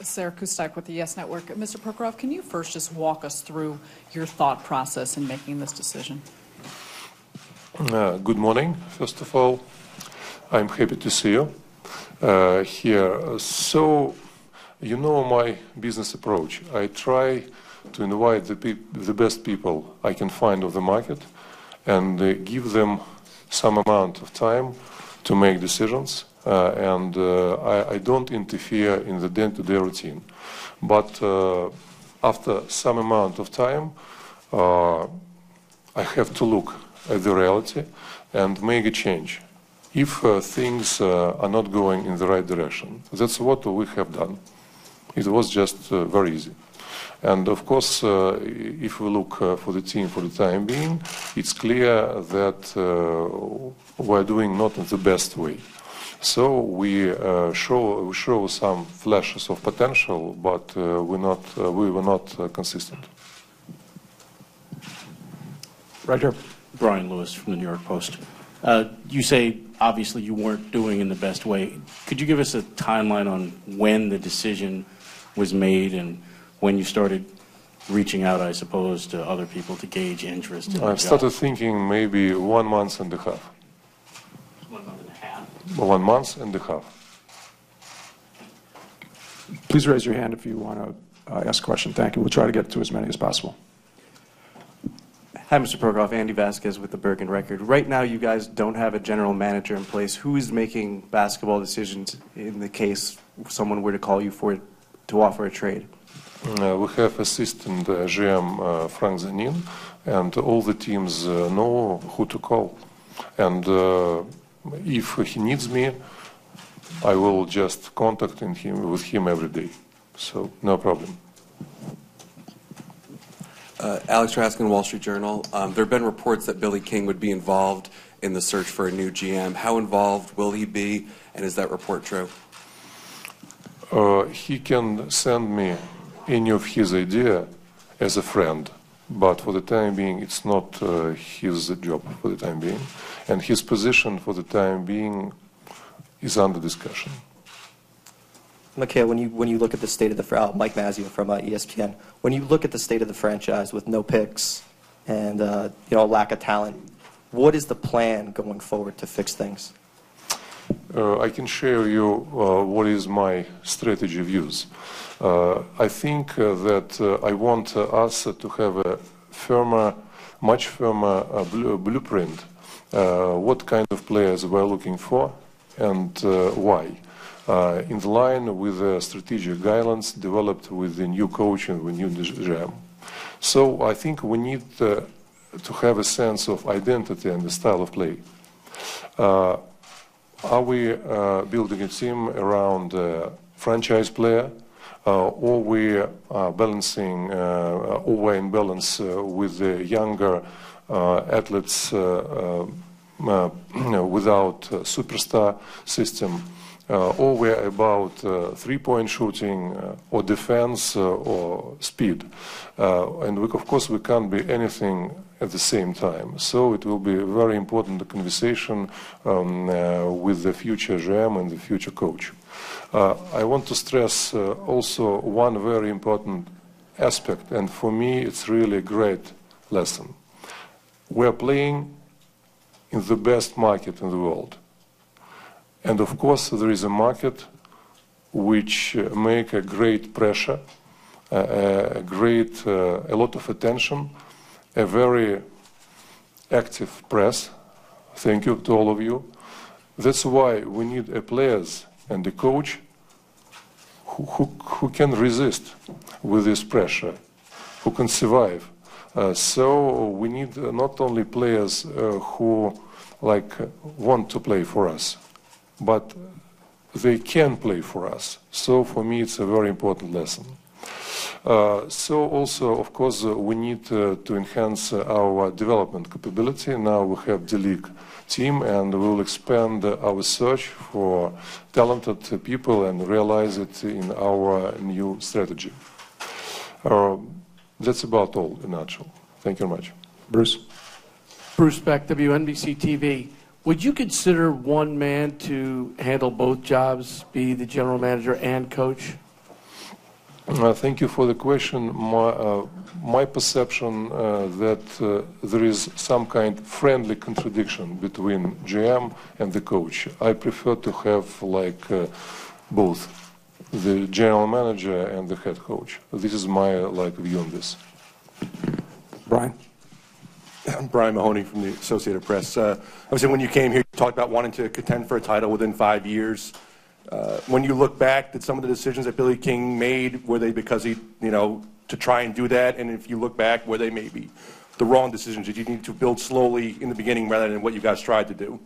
Sarah Kustak with the Yes Network. Mr. Prokhorov, can you first just walk us through your thought process in making this decision? Good morning, first of all. I'm happy to see you here. So, you know my business approach. I try to invite the best people I can find on the market and give them some amount of time to make decisions. And I don't interfere in the day-to-day routine. But after some amount of time, I have to look at the reality and make a change if things are not going in the right direction. That's what we have done. It was just very easy. And of course, if we look for the team for the time being, it's clear that we're doing not in the best way. So we show some flashes of potential, but we were not consistent. Right here. Brian Lewis from the New York Post. You say, obviously, you weren't doing in the best way. Could you give us a timeline on when the decision was made and when you started reaching out, I suppose, to other people to gauge interest? I started thinking maybe 1 month and a half. 1 month and a half? 1 month and a half. Please raise your hand if you want to ask a question. Thank you. We'll try to get to as many as possible. Hi, Mr. Prokhorov. Andy Vasquez with the Bergen Record. Right now, you guys don't have a general manager in place. Who is making basketball decisions in the case someone were to call you for to offer a trade? We have assistant GM Frank Zanin, and all the teams know who to call. And if he needs me, I will just contact him with him every day. So no problem. Alex Traskin, Wall Street Journal. There have been reports that Billy King would be involved in the search for a new GM. How involved will he be, and is that report true? He can send me any of his idea as a friend, but for the time being, it's not his job for the time being. And his position for the time being is under discussion. Mikhail, when you look at the state of the Mike Mazzeo from ESPN, when you look at the state of the franchise with no picks and you know, lack of talent, what is the plan going forward to fix things? I can share you what is my strategy views. I think that I want us to have a firmer, much firmer blueprint. What kind of players we're looking for and why. In line with the strategic guidelines developed with the new coach and the new GM. So I think we need to have a sense of identity and the style of play. Are we building a team around a franchise player, or we are balancing, or we're in balance with the younger athletes without superstar system? Or we're about three-point shooting or defense or speed. And of course we can't be anything at the same time. So it will be a very important conversation with the future GM and the future coach. I want to stress also one very important aspect, and for me it's really a great lesson. We're playing in the best market in the world. And of course, there is a market which makes a great pressure, a lot of attention, a very active press. Thank you to all of you. That's why we need a players and a coach who can resist with this pressure, who can survive. So we need not only players who want to play for us, but they can play for us. So for me, it's a very important lesson. So also, of course, we need to enhance our development capability. Now we have the league team, and we will expand our search for talented people and realize it in our new strategy. That's about all in a nutshell. Thank you very much. Bruce. Bruce Beck, WNBC TV. Would you consider one man to handle both jobs, be the general manager and coach? Thank you for the question. My perception that there is some kind of friendly contradiction between GM and the coach. I prefer to have like both the general manager and the head coach. This is my like view on this. Brian? I'm Brian Mahoney from the Associated Press. Obviously, when you came here, you talked about wanting to contend for a title within 5 years. When you look back, did some of the decisions that Billy King made, were they because he, you know, to try and do that? And if you look back, were they maybe the wrong decisions? Did you need to build slowly in the beginning rather than what you guys tried to do?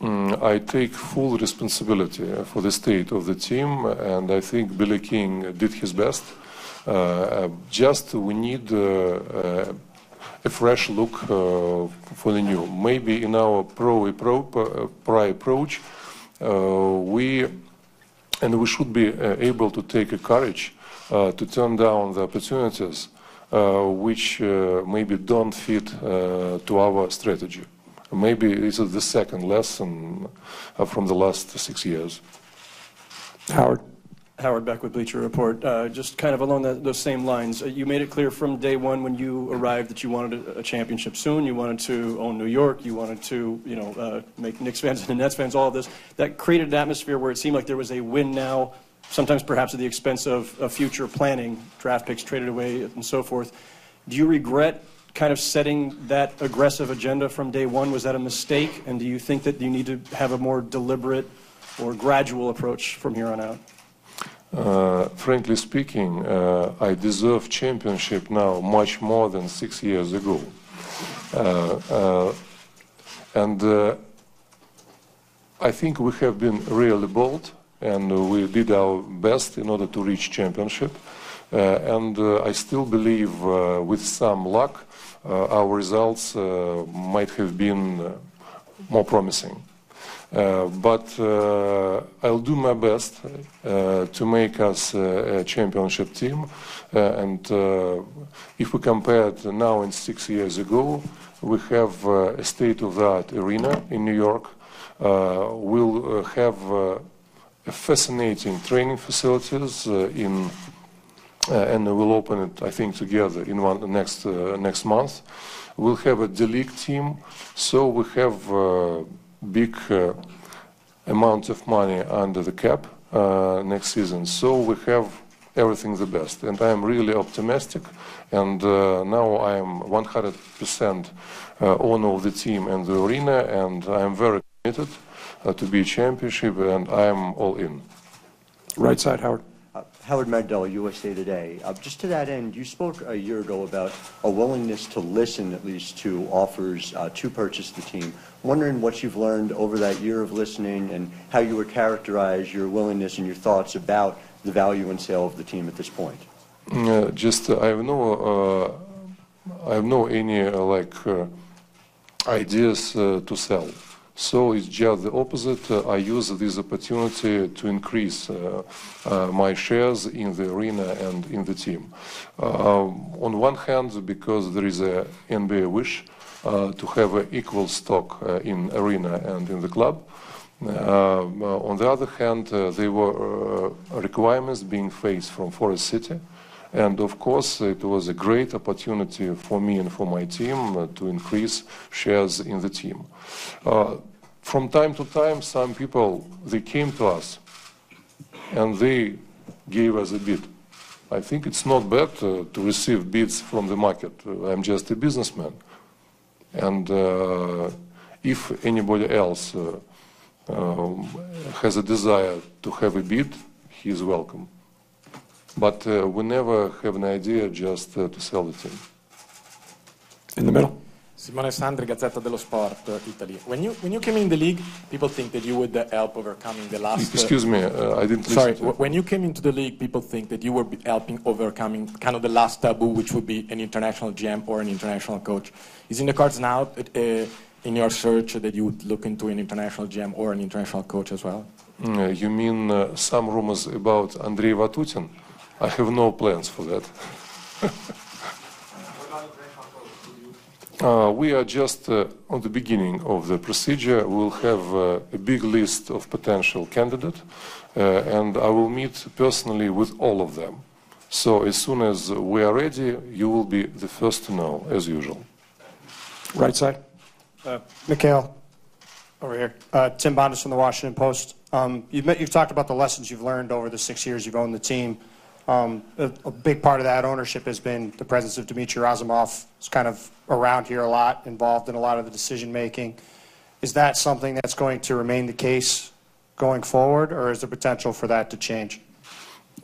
I take full responsibility for the state of the team, and I think Billy King did his best. Just we need a fresh look for the new. Maybe in our pro approach, we should be able to take a courage to turn down the opportunities which maybe don't fit to our strategy. Maybe this is the second lesson from the last 6 years. Howard. Howard Beck with Bleacher Report. Just kind of along those same lines, you made it clear from day one when you arrived that you wanted a championship soon. You wanted to own New York. You wanted to, you know, make Knicks fans and Nets fans, all of this. That created an atmosphere where it seemed like there was a win now, sometimes perhaps at the expense of future planning, draft picks traded away and so forth. Do you regret kind of setting that aggressive agenda from day one? Was that a mistake? And do you think that you need to have a more deliberate or gradual approach from here on out? Frankly speaking, I deserve championship now much more than 6 years ago. And I think we have been really bold, and we did our best in order to reach championship. And I still believe with some luck, our results might have been more promising. But I'll do my best to make us a championship team. And if we compare it now and 6 years ago, we have a state-of-the-art arena in New York. We'll have fascinating training facilities and we'll open it, I think, together in next month. We'll have a D-League team, so we have big amounts of money under the cap next season. So we have everything the best, and I'm really optimistic. And now I am 100% owner of the team and the arena, and I'm very committed to be a championship, and I'm all in. Right side, Howard. Howard Magdell, USA Today. Just to that end, you spoke a year ago about a willingness to listen, at least, to offers to purchase the team. Wondering what you've learned over that year of listening and how you would characterize your willingness and your thoughts about the value and sale of the team at this point. I have no ideas to sell. So it's just the opposite. I use this opportunity to increase my shares in the arena and in the team. On one hand, because there is an NBA wish to have an equal stock in arena and in the club. On the other hand, there were requirements being faced from Forest City. And of course, it was a great opportunity for me and for my team to increase shares in the team. From time to time, some people, they came to us and they gave us a bid. I think it's not bad to receive bids from the market. I'm just a businessman. And if anybody else has a desire to have a bid, he is welcome. But we never have an idea just to sell the team. In the middle. Simone Sandri, Gazzetta dello Sport, Italy. When you came in the league, people think that you would help overcoming the last... Excuse me, I didn't listen. Sorry, when you came into the league, people think that you were helping overcoming kind of the last taboo, which would be an international GM or an international coach. Is in the cards now, in your search, that you would look into an international GM or an international coach as well? You mean some rumors about Andrei Vatutin? I have no plans for that. We are just on the beginning of the procedure. We'll have a big list of potential candidates, and I will meet personally with all of them. So as soon as we are ready, you will be the first to know, as usual. Right side. Mikhail, over here. Tim Bondis from the Washington Post. You've talked about the lessons you've learned over the 6 years you've owned the team. A big part of that ownership has been the presence of Dmitry Razumov. He's kind of around here a lot, involved in a lot of the decision-making. Is that something that's going to remain the case going forward, or is there potential for that to change?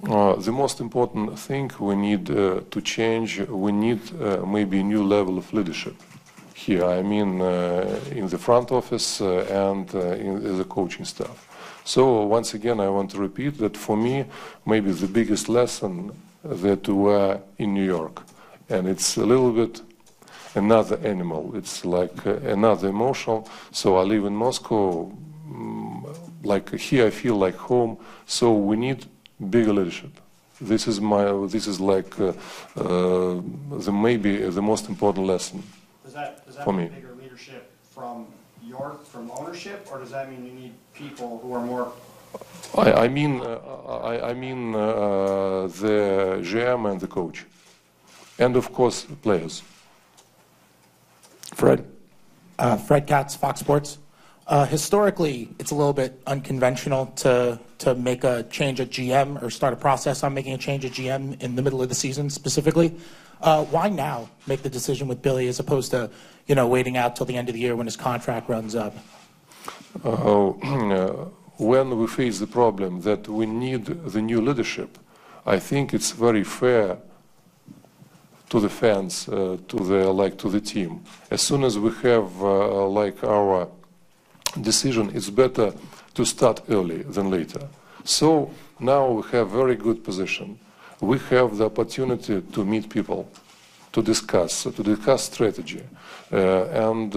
The most important thing we need to change, we need maybe a new level of leadership here. I mean, in the front office and in the coaching staff. So once again, I want to repeat that for me, maybe the biggest lesson that we're in New York, and it's a little bit another animal. It's like another emotional. So I live in Moscow, like here I feel like home. So we need bigger leadership. This is like maybe the most important lesson for me. Does that mean bigger leadership from York, from ownership, or does that mean you need people who are more? I mean the GM and the coach, and of course the players. Fred. Fred Katz, Fox Sports. Historically, it's a little bit unconventional to make a change at GM or start a process on making a change at GM in the middle of the season specifically. Why now make the decision with Billy as opposed to, you know, waiting out till the end of the year when his contract runs up? When we face the problem that we need the new leadership, I think it's very fair to the fans, to the team. As soon as we have our decision, it's better to start early than later. So now we have very good position. We have the opportunity to meet people, to discuss strategy, and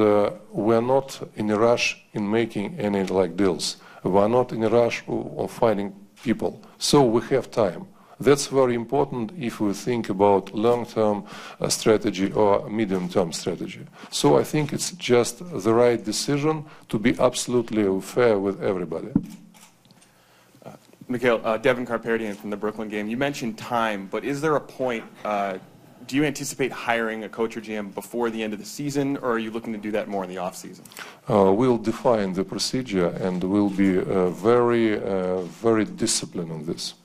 we're not in a rush in making any deals. We're not in a rush of finding people. So we have time. That's very important if we think about long-term strategy or medium-term strategy. So I think it's just the right decision to be absolutely fair with everybody. Mikhail, Devin Carperdian from the Brooklyn Game. You mentioned time, but is there a point, do you anticipate hiring a coach or GM before the end of the season, or are you looking to do that more in the off-season? We'll define the procedure, and we'll be very disciplined on this.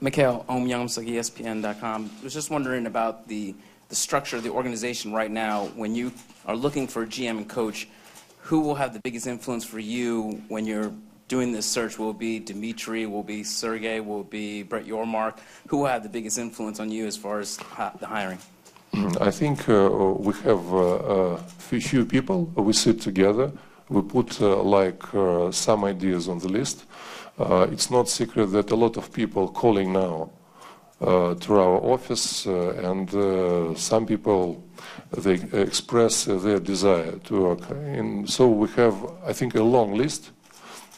Mikhail, Om Young, ESPN.com. I was just wondering about the structure of the organization right now. When you are looking for a GM and coach, who will have the biggest influence for you when you're doing this search? Will it be Dmitry? Will it be Sergey? Will it be Brett Yormark? Who will have the biggest influence on you as far as the hiring? I think we have few people. We sit together. We put some ideas on the list. It's not secret that a lot of people calling now to our office, and some people, they express their desire to work. And so we have, I think, a long list,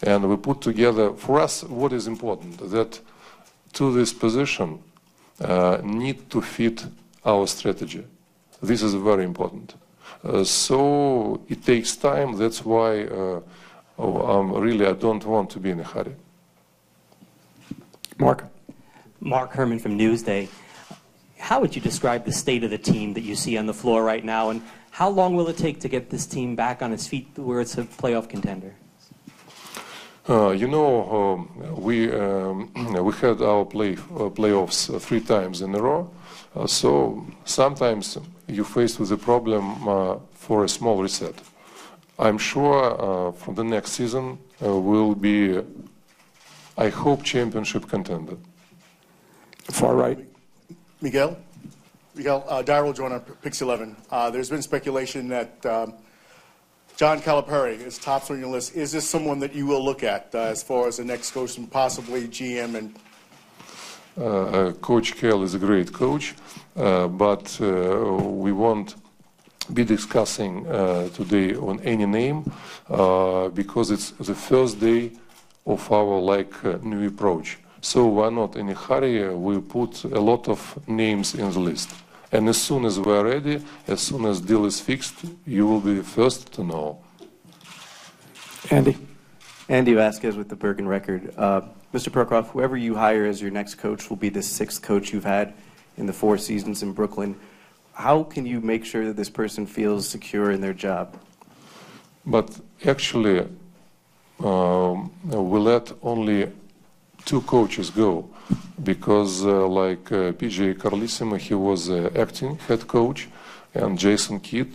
and we put together, for us, what is important, that to this position need to fit our strategy. This is very important. So it takes time, that's why I don't want to be in a hurry. Mark Herman from Newsday. How would you describe the state of the team that you see on the floor right now, and how long will it take to get this team back on its feet where it's a playoff contender? We had our playoffs 3 times in a row, so sometimes you're faced with a problem for a small reset. I'm sure from the next season we'll be, I hope, championship contender. Far right. Miguel Dyer will join on Pix 11. There's been speculation that John Calipari is top on your list. Is this someone that you will look at as far as the next coach and possibly GM? And Coach Cal is a great coach, but we want be discussing today on any name because it's the first day of our new approach. So we're not in a hurry. We put a lot of names in the list, and as soon as we're ready, as soon as deal is fixed, you will be the first to know. Andy Vasquez with the Bergen Record. Mr. Prokhorov, whoever you hire as your next coach will be the sixth coach you've had in the 4 seasons in Brooklyn. How can you make sure that this person feels secure in their job? But actually, we let only 2 coaches go because PJ Carlissimo, he was acting head coach, and Jason Kidd,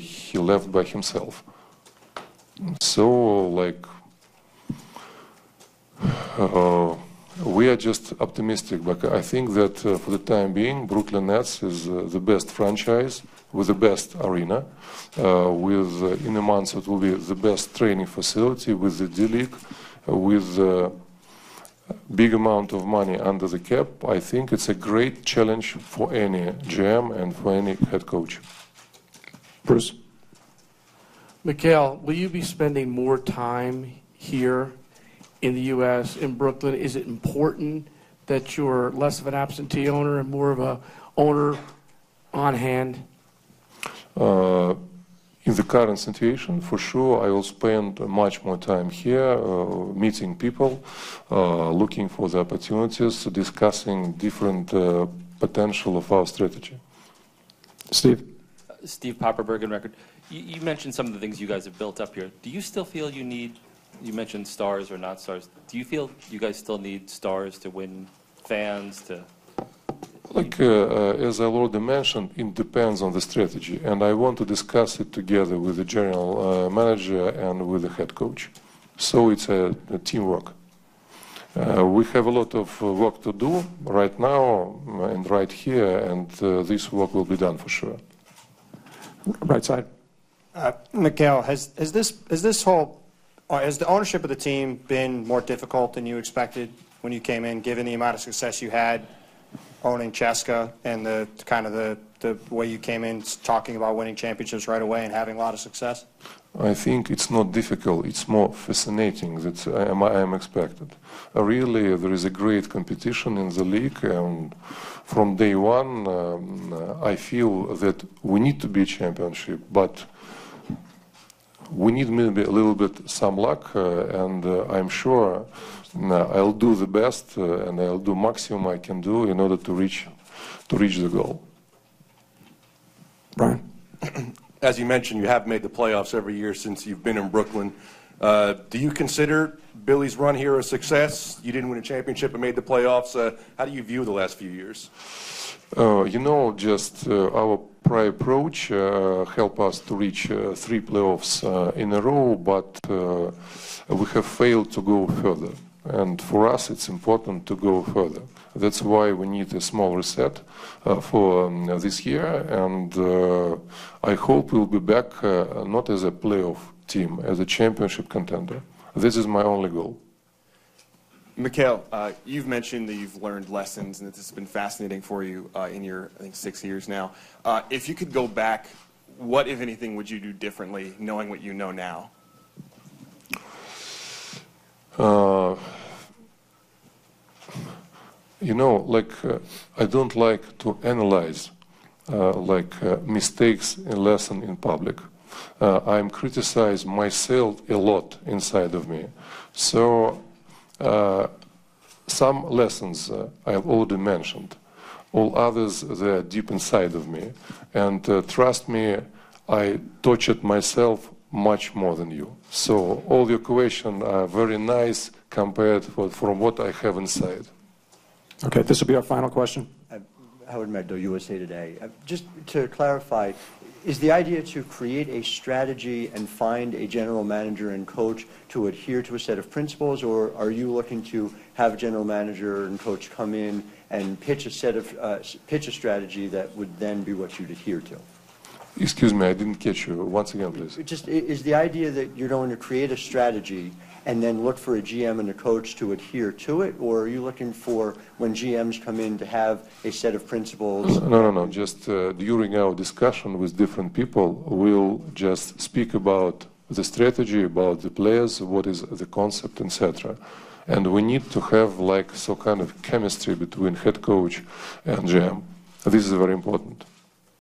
he left by himself. So we are just optimistic, but I think that for the time being, Brooklyn Nets is the best franchise with the best arena, with in a month it will be the best training facility, with the D-League, with a big amount of money under the cap. I think it's a great challenge for any GM and for any head coach. Bruce. Mikhail, will you be spending more time here in the U.S., in Brooklyn? Is it important that you're less of an absentee owner and more of a owner on hand? In the current situation, for sure, I will spend much more time here, meeting people, looking for the opportunities, discussing different potential of our strategy. Steve. Steve Popper, Bergen Record. You mentioned some of the things you guys have built up here. Do you still feel you need... You mentioned stars or not stars. Do you feel you guys still need stars to win fans? To as I already mentioned, it depends on the strategy, and I want to discuss it together with the general manager and with the head coach. So it's a teamwork. We have a lot of work to do right now and right here, and this work will be done for sure. Right side. Mikhail, has this whole... Has the ownership of the team been more difficult than you expected when you came in, given the amount of success you had owning Cska and the kind of the way you came in talking about winning championships right away and having a lot of success? I think it's not difficult. It's more fascinating than I am expected. Really, there is a great competition in the league, and from day one, I feel that we need to be a championship, but we need maybe a little bit some luck, and I'm sure I'll do the best and I'll do maximum I can do in order to reach the goal. Brian. As you mentioned, you have made the playoffs every year since you've been in Brooklyn. Do you consider Billy's run here a success? You didn't win a championship and made the playoffs. How do you view the last few years? Our prior approach helped us to reach 3 playoffs in a row, but we have failed to go further. And for us, it's important to go further. That's why we need a small reset for this year, and I hope we'll be back not as a playoff team, as a championship contender. This is my only goal. Mikhail, you've mentioned that you've learned lessons and that this has been fascinating for you in your, I think, 6 years now. If you could go back, what, if anything, would you do differently, knowing what you know now? I don't like to analyze, mistakes and lessons in public. I'm criticized myself a lot inside of me. So... some lessons I've already mentioned. All others, they're deep inside of me. And trust me, I tortured myself much more than you. So all your questions are very nice compared from what I have inside. Okay, this will be our final question. Howard Magdell, USA Today. Just to clarify, is the idea to create a strategy and find a general manager and coach to adhere to a set of principles, or are you looking to have a general manager and coach come in and pitch a strategy that would then be what you'd adhere to? Excuse me, I didn't catch you. Once again, please. Just is the idea that you're going to create a strategy and then look for a GM and a coach to adhere to it, or are you looking for, when GMs come in, to have a set of principles? No. Just during our discussion with different people, we'll just speak about the strategy, about the players, what is the concept, etc. And we need to have some kind of chemistry between head coach and GM. This is very important.